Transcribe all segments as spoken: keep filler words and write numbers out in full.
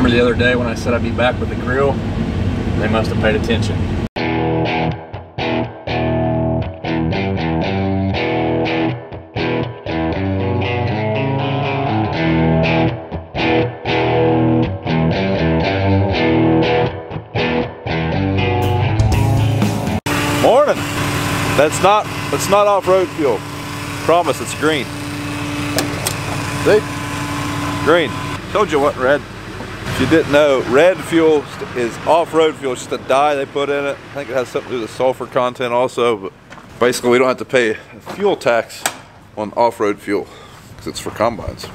Remember the other day when I said I'd be back with the grill? They must have paid attention. Morning. That's not that's not off-road fuel. Promise, it's green. See? Green. Told you what red. If you didn't know, red fuel is off-road fuel. It's just a dye they put in it. I think it has something to do with the sulfur content also, but basically we don't have to pay a fuel tax on off-road fuel because it's for combines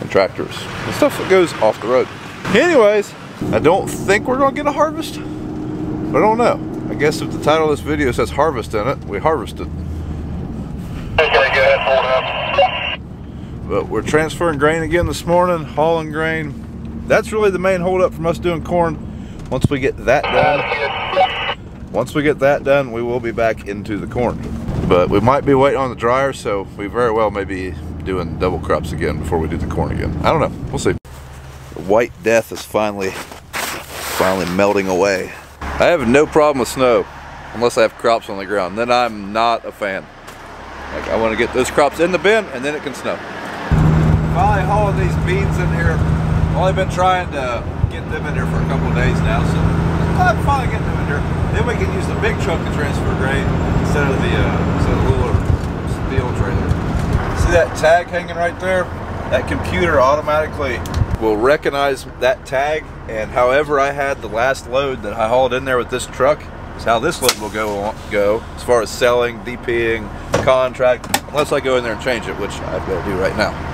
and tractors and stuff that goes off the road. Anyways, I don't think we're gonna get a harvest, but I don't know. I guess if the title of this video says harvest in it, we harvested. Okay, go ahead, hold up. But we're transferring grain again this morning, hauling grain. That's really the main holdup from us doing corn. Once we get that done, once we get that done, we will be back into the corn. But we might be waiting on the dryer, so we very well may be doing double crops again before we do the corn again. I don't know, we'll see. The white death is finally, finally melting away. I have no problem with snow, unless I have crops on the ground. Then I'm not a fan. Like, I want to get those crops in the bin, and then it can snow. Finally hauling these beans in here. I've only been trying to get them in here for a couple of days now, so I'm finally getting them in here. Then we can use the big truck to transfer grain instead of the, uh, instead of the little steel trailer. See that tag hanging right there? That computer automatically will recognize that tag, and however I had the last load that I hauled in there with this truck is how this load will go on, go as far as selling, D P ing, contract, unless I go in there and change it, which I've got to do right now.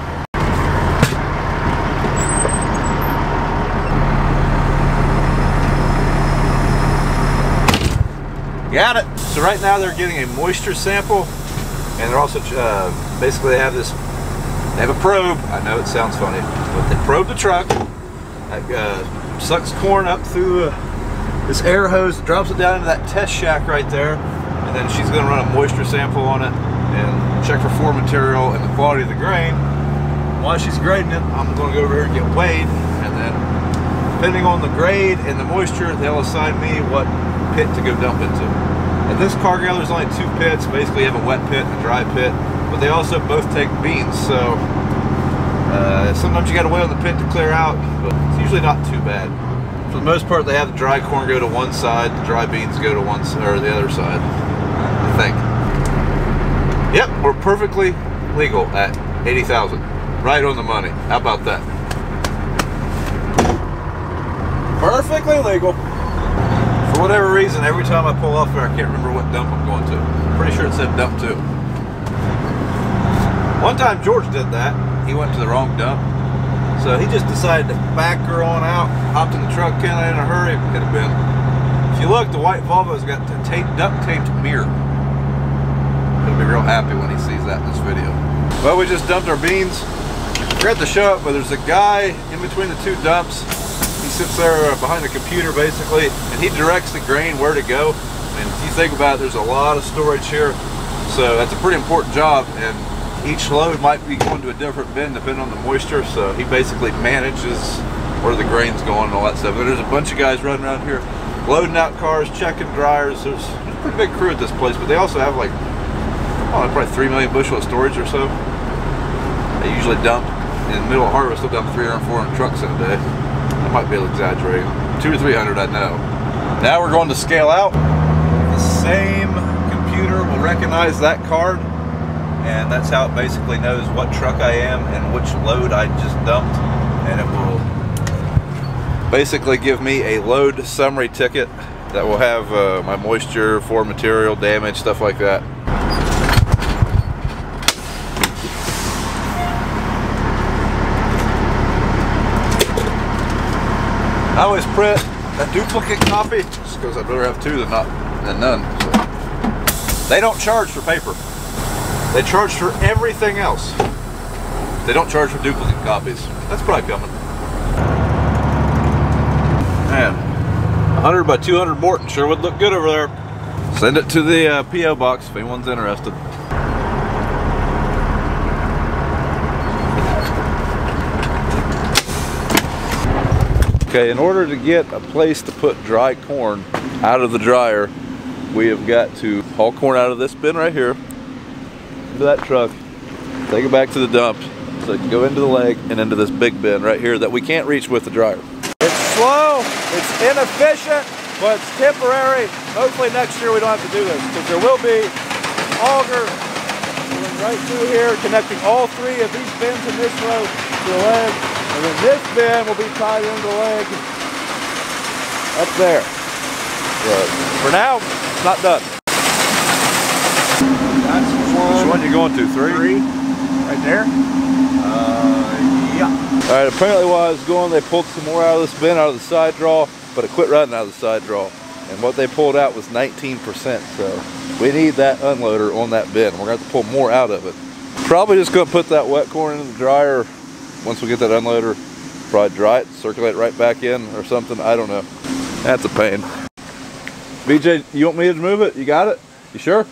Got it. So right now they're getting a moisture sample, and they're also uh, basically they have this. They have a probe. I know it sounds funny, but they probe the truck. That uh, sucks corn up through uh, this air hose, drops it down into that test shack right there, and then she's going to run a moisture sample on it and check for foreign material and the quality of the grain. While she's grading it, I'm going to go over here and get weighed, and then depending on the grade and the moisture, they'll assign me what pit to go dump into. At this Cargill, there's only two pits. Basically, you have a wet pit and a dry pit, but they also both take beans, so uh, sometimes you gotta wait on the pit to clear out, but it's usually not too bad. For the most part, they have the dry corn go to one side, the dry beans go to one side, or the other side, I think. Yep, we're perfectly legal at eighty thousand. Right on the money. How about that? Perfectly legal. For whatever reason, every time I pull off there, I can't remember what dump I'm going to. I'm pretty sure it said dump two. One time George did that. He went to the wrong dump. So he just decided to back her on out, hopped in the truck, kinda in a hurry, could have been. If you look, the white Volvo's got the tape, duct taped mirror. He'll be real happy when he sees that in this video. Well, we just dumped our beans. Forgot to show it, but there's a guy in between the two dumps. He sits there behind the computer basically, and he directs the grain where to go. And if you think about it, there's a lot of storage here, so that's a pretty important job, and each load might be going to a different bin depending on the moisture, so he basically manages where the grain's going and all that stuff. But there's a bunch of guys running around here loading out cars, checking dryers. There's, there's a pretty big crew at this place, but they also have like, oh, probably three million bushel of storage or so. They usually dump, in the middle of harvest, they'll dump three hundred, four hundred trucks in a day. I might be exaggerating. Two or three hundred, I know. Now we're going to scale out. The same computer will recognize that card, and that's how it basically knows what truck I am and which load I just dumped, and it will basically give me a load summary ticket that will have uh, my moisture, foreign material, damage, stuff like that. I always print a duplicate copy just because I'd rather have two than not than none. So. They don't charge for paper. They charge for everything else. They don't charge for duplicate copies. That's probably coming. Man, one hundred by two hundred Morton sure would look good over there. Send it to the uh, P O box if anyone's interested. Okay, in order to get a place to put dry corn out of the dryer, we have got to haul corn out of this bin right here into that truck, take it back to the dump so it can go into the lake and into this big bin right here that we can't reach with the dryer. It's slow, it's inefficient, but it's temporary. Hopefully next year we don't have to do this, because there will be auger right through here connecting all three of these bins in this row to the leg, and then this bin will be tied into the leg up there. But for now, it's not done. That's one. Which one you going to? Three? Three. Right there? Uh, yeah. Alright, apparently while I was going, they pulled some more out of this bin, out of the side draw, but it quit running out of the side draw. And what they pulled out was nineteen percent, so we need that unloader on that bin. We're going to have to pull more out of it. Probably just going to put that wet corn in the dryer once we get that unloader. Probably dry it, circulate right back in or something. I don't know. That's a pain. B J, you want me to move it? You got it? You sure?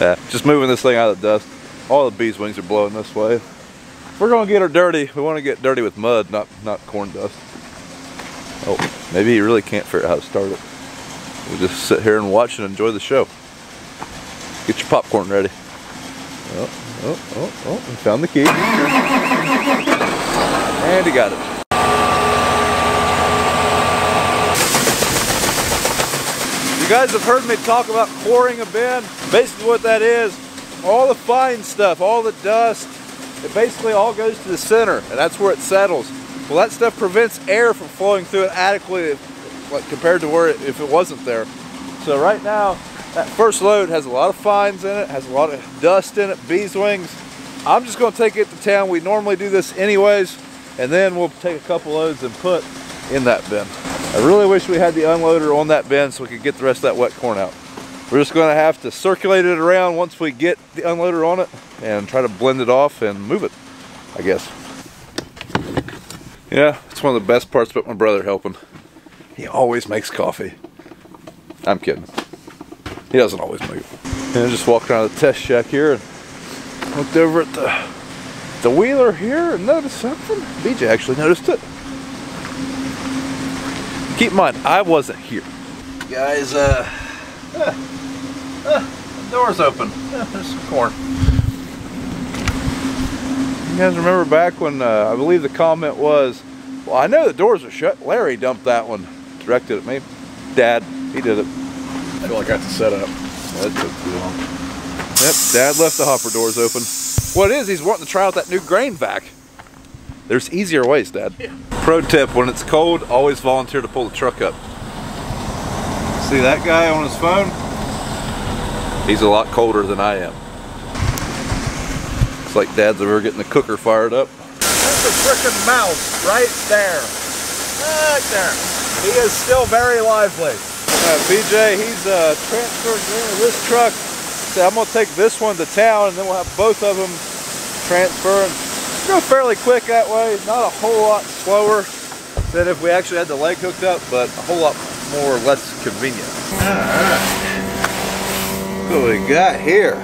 Yeah, just moving this thing out of the dust. All the bees' wings are blowing this way. If we're going to get her dirty, we want to get dirty with mud, not, not corn dust. Oh, maybe you really can't figure out how to start it. We'll just sit here and watch and enjoy the show. Get your popcorn ready. Oh, oh, oh, oh, we found the key. And he got it. You guys have heard me talk about quarrying a bin. Basically what that is, all the fine stuff, all the dust, it basically all goes to the center, and that's where it settles. Well, that stuff prevents air from flowing through it adequately like, compared to where it, if it wasn't there. So right now, that first load has a lot of fines in it, has a lot of dust in it, bees wings. I'm just gonna take it to town. We normally do this anyways, and then we'll take a couple loads and put in that bin. I really wish we had the unloader on that bin so we could get the rest of that wet corn out. We're just gonna have to circulate it around once we get the unloader on it and try to blend it off and move it, I guess. Yeah, it's one of the best parts about my brother helping. He always makes coffee. I'm kidding. He doesn't always make it. And I just walked around the test shack here and looked over at the, the wheeler here and noticed something. B J actually noticed it. Keep in mind, I wasn't here. Guys, uh, uh, uh the door's open. Uh, there's some corn. You guys remember back when uh, I believe the comment was, well, I know the doors are shut. Larry dumped that one, directed at me. Dad, he did it. I feel like I have to set up. That took too long. Yep, Dad left the hopper doors open. What it is, he's wanting to try out that new grain vac. There's easier ways, Dad. Yeah. Pro tip, when it's cold, always volunteer to pull the truck up. See that guy on his phone? He's a lot colder than I am. It's like Dad's over getting the cooker fired up. That's a frickin' mouse right there. Right there. He is still very lively. Uh, B J, he's uh, transferred into this truck. So I'm going to take this one to town, and then we'll have both of them transferring. Go fairly quick that way, not a whole lot slower than if we actually had the leg hooked up, but a whole lot more less convenient. Alright, what do we got here?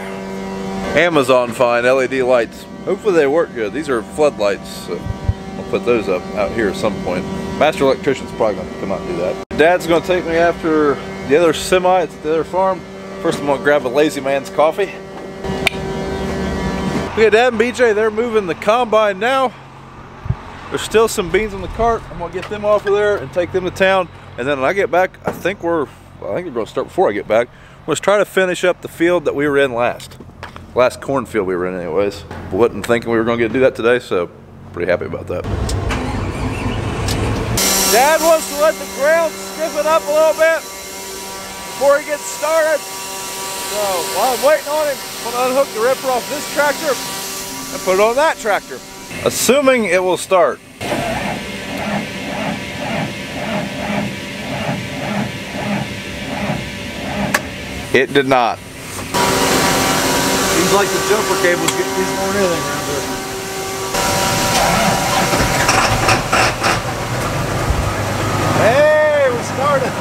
Amazon fine L E D lights. Hopefully they work good. These are floodlights, so I'll put those up out here at some point. Master electrician's probably going to come out and do that. Dad's going to take me after the other semi at the other farm. First I'm going to grab a lazy man's coffee. Okay, Dad and B J, they're moving the combine now. There's still some beans on the cart. I'm gonna get them off of there and take them to town. And then when I get back, I think we're, well, I think we're gonna start before I get back. Let's try to finish up the field that we were in last. Last cornfield we were in anyways. We wasn't thinking we were gonna get to do that today, so pretty happy about that. Dad wants to let the ground stiffen up a little bit before he gets started. So while I'm waiting on him, I'm gonna unhook the ripper off this tractor and put it on that tractor. Assuming it will start. It did not. Seems like the jumper cable's getting these more than anything around here. Hey, we started.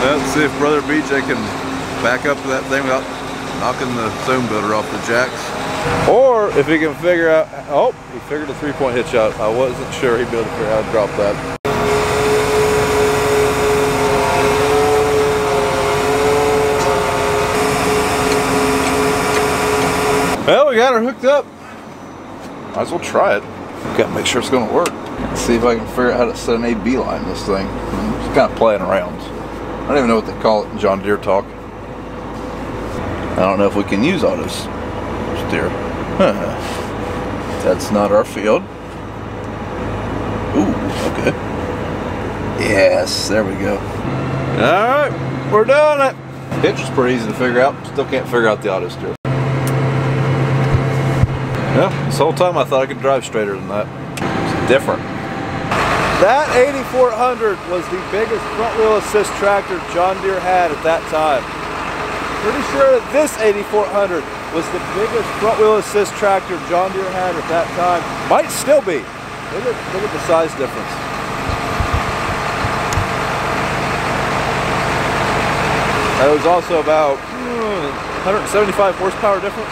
Let's see if Brother B J can back up to that thing without knocking the zone builder off the jacks. Or if he can figure out, oh, he figured a three-point hitch out. I wasn't sure he'd be able to figure out how to drop that. Well, we got her hooked up. Might as well try it. Gotta make sure it's gonna work. See if I can figure out how to set an A B line in this thing. I'm just kind of playing around. I don't even know what they call it in John Deere talk. I don't know if we can use auto steer. That's not our field. Ooh, okay. Yes, there we go. Alright, we're doing it. Hitch was pretty easy to figure out. Still can't figure out the auto steer. Yeah, this whole time I thought I could drive straighter than that. It's different. That eighty-four hundred was the biggest front wheel assist tractor John Deere had at that time. Pretty sure that this eighty-four hundred was the biggest front wheel assist tractor John Deere had at that time. Might still be. Look at, look at the size difference. That was also about one hundred seventy-five horsepower difference.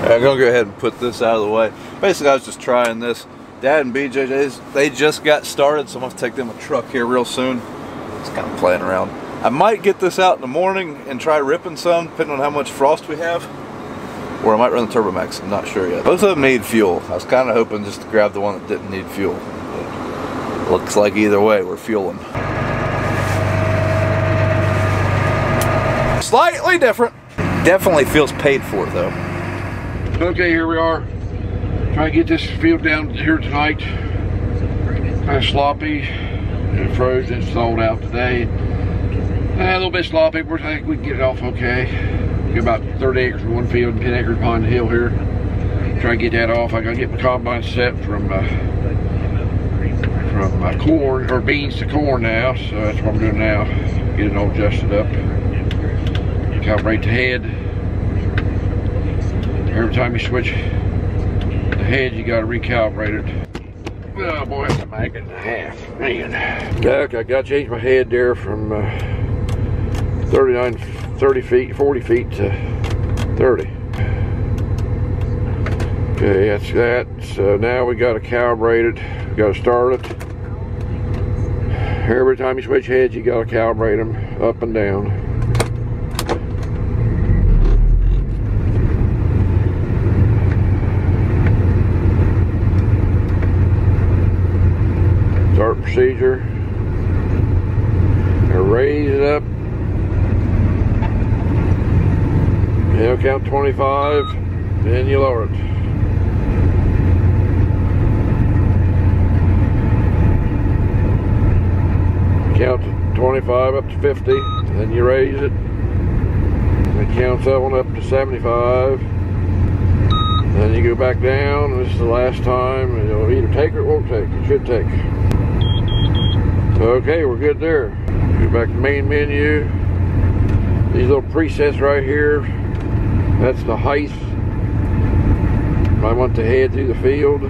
Right, I'm going to go ahead and put this out of the way. Basically, I was just trying this. Dad and B J J's, they just got started, so I'm going to take them a truck here real soon. Just kind of playing around. I might get this out in the morning and try ripping some, depending on how much frost we have. Or I might run the Turbomax, I'm not sure yet. Both of them need fuel. I was kind of hoping just to grab the one that didn't need fuel. But looks like either way, we're fueling. Slightly different. Definitely feels paid for, though. Okay, here we are. Trying to get this field down here tonight. Kind of sloppy. It froze and thawed out today. A little bit sloppy, but I think we can get it off okay. Get about thirty acres in one field and ten acres behind the hill here. Try to get that off. I gotta get my combine set from uh, from uh, corn or beans to corn now. So that's what I'm doing now. Get it all adjusted up. Calibrate the head. Every time you switch the head, you gotta recalibrate it. Oh boy, that's a mag and a half, man. Okay, I gotta change my head there from uh, thirty-nine, thirty feet, forty feet to thirty. Okay, that's that. So now we gotta calibrate it. We gotta start it. Every time you switch heads, you gotta calibrate them up and down. Procedure. And raise it up. It'll count twenty-five, then you lower it. Count to twenty-five up to fifty, then you raise it. And it counts that one up to seventy-five. Then you go back down. This is the last time, and it'll either take or it won't take. It should take. Okay, we're good there. Go back to main menu. These little presets right here, that's the height. I want the head through the field.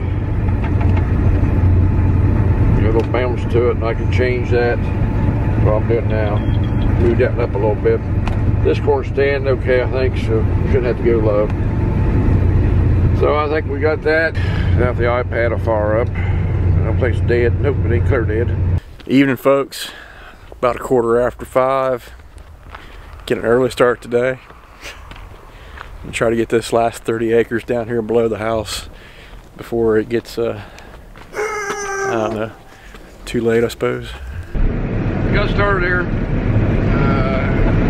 Got a little bounce to it, and I can change that. That's what I'm doing now. Move that up a little bit. This corner stand, okay, I think, so shouldn't have to go low. So I think we got that. Now if the iPad will fire up. I don't think it's dead. Nope, it ain't clear dead. Evening, folks. About a quarter after five. Get an early start today. I'm gonna try to get this last thirty acres down here below the house before it gets, uh, I don't know, too late, I suppose. We got started here, uh,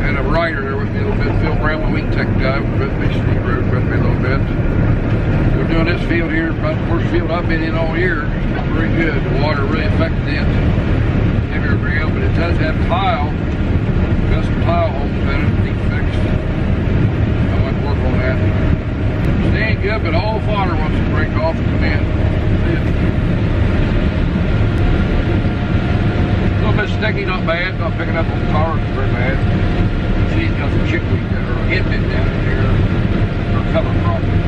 and a rider there with me a little bit. Phil Brown, the wheat tech guy, with me, Steve Road with me a little bit. We're doing this field here, about the worst field I've been in all year. It's pretty good. The water really affected it. Real, but it does have tile, got some tile holes in it, need fixed. I want to work on that. Stand good, but all fodder wants to break off and come in. A little bit sticky, not bad, not picking up on tires very bad. See, it's got some chickweed that are hitting it down here, or cover problem.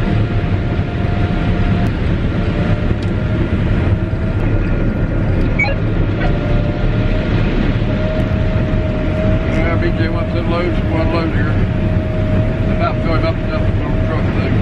B J wants to load, one load here. About going up and up the little truck thing.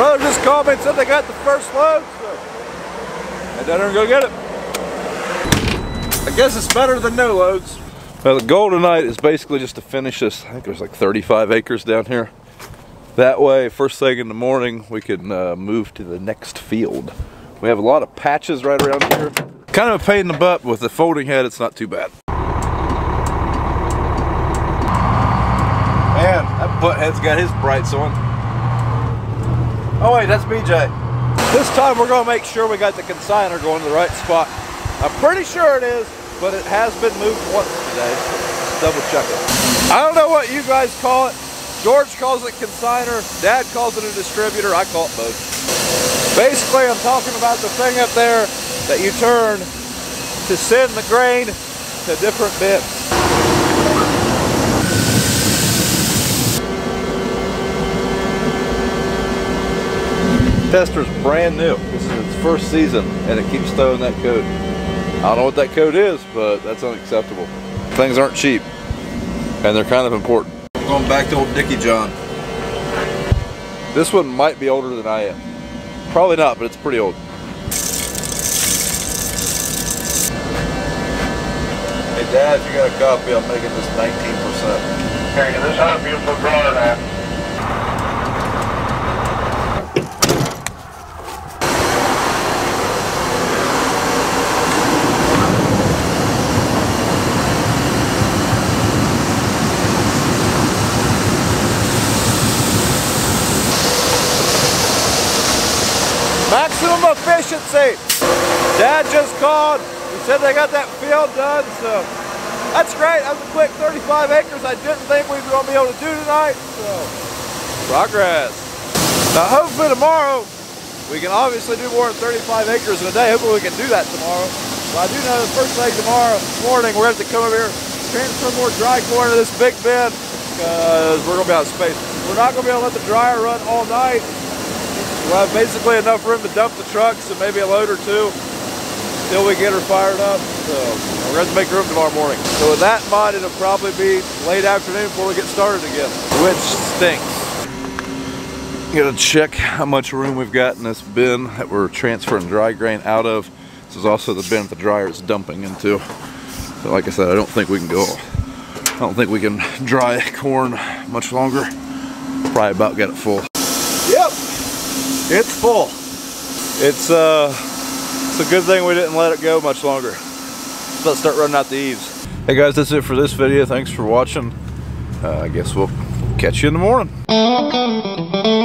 Brother just called me and said they got the first load, so I don't even go get it. I guess it's better than no loads. Well, the goal tonight is basically just to finish this. I think there's like thirty-five acres down here. That way, first thing in the morning, we can uh, move to the next field. We have a lot of patches right around here. Kind of a pain in the butt, but with the folding head, it's not too bad. Man, that butthead's got his brights on. Oh wait, that's B J. This time we're gonna make sure we got the consigner going to the right spot. I'm pretty sure it is, but it has been moved once today. Let's double check it. I don't know what you guys call it. George calls it consigner, Dad calls it a distributor, I call it both. Basically, I'm talking about the thing up there that you turn to send the grain to different bins. Tester's brand new. This is its first season, and it keeps throwing that code. I don't know what that code is, but that's unacceptable. Things aren't cheap, and they're kind of important. Going back to old Dicky John. This one might be older than I am. Probably not, but it's pretty old. Hey Dad, if you got a copy, I'm making this nineteen percent. Okay, this is how a beautiful grower that. Maximum efficiency. Dad just called. He said they got that field done, so that's great. That was a quick thirty-five acres I didn't think we were going to be able to do tonight, so progress. Now hopefully tomorrow, we can obviously do more than thirty-five acres in a day. Hopefully we can do that tomorrow. But I do know the first thing tomorrow morning, we're going to have to come over here, transfer more dry corn to this big bin, because we're going to be out of space. We're not going to be able to let the dryer run all night. We'll have basically enough room to dump the trucks and maybe a load or two until we get her fired up. So we're going to make room tomorrow morning. So with that in mind, it'll probably be late afternoon before we get started again, which stinks. Gotta check how much room we've got in this bin that we're transferring dry grain out of. This is also the bin that the dryer is dumping into. But like I said, I don't think we can go, I don't think we can dry corn much longer. Probably about got it full. Yep. It's full. It's uh, it's a good thing we didn't let it go much longer. Let's start running out the eaves. Hey guys, that's it for this video. Thanks for watching. Uh, I guess we'll catch you in the morning.